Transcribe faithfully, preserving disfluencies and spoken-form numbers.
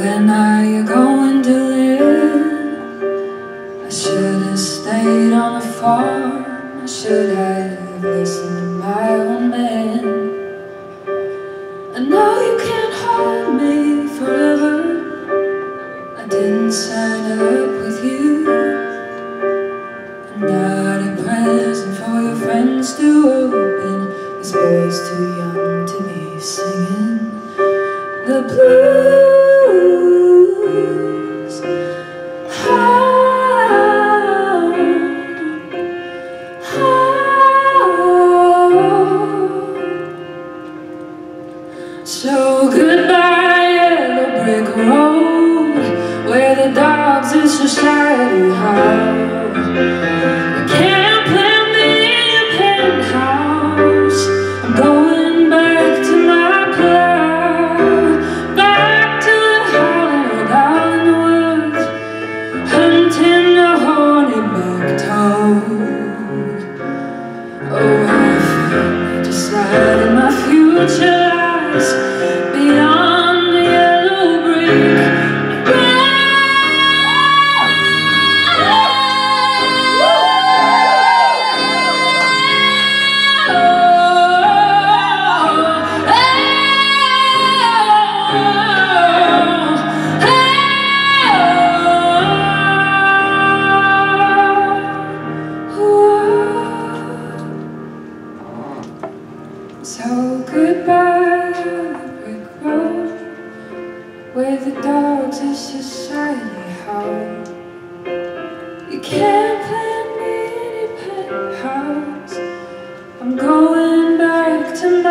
When are you going to live? I should have stayed on a farm. I should have listened to my own man. I know you can't hold me forever. I didn't sign up with you. I'm not a present for your friends to open. This boy's too young to be singing the blues. So goodbye yellow brick road, where the dogs in society howl. We can't plan me in a penthouse. I'm going back to my plow, back to the hollow out in the woods, hunting the horny-backed toad. Oh, I've decided my future lies beyond the yellow brick road. So goodbye, where the dogs of society howl. You can't plant me in a penthouse. I'm going back to my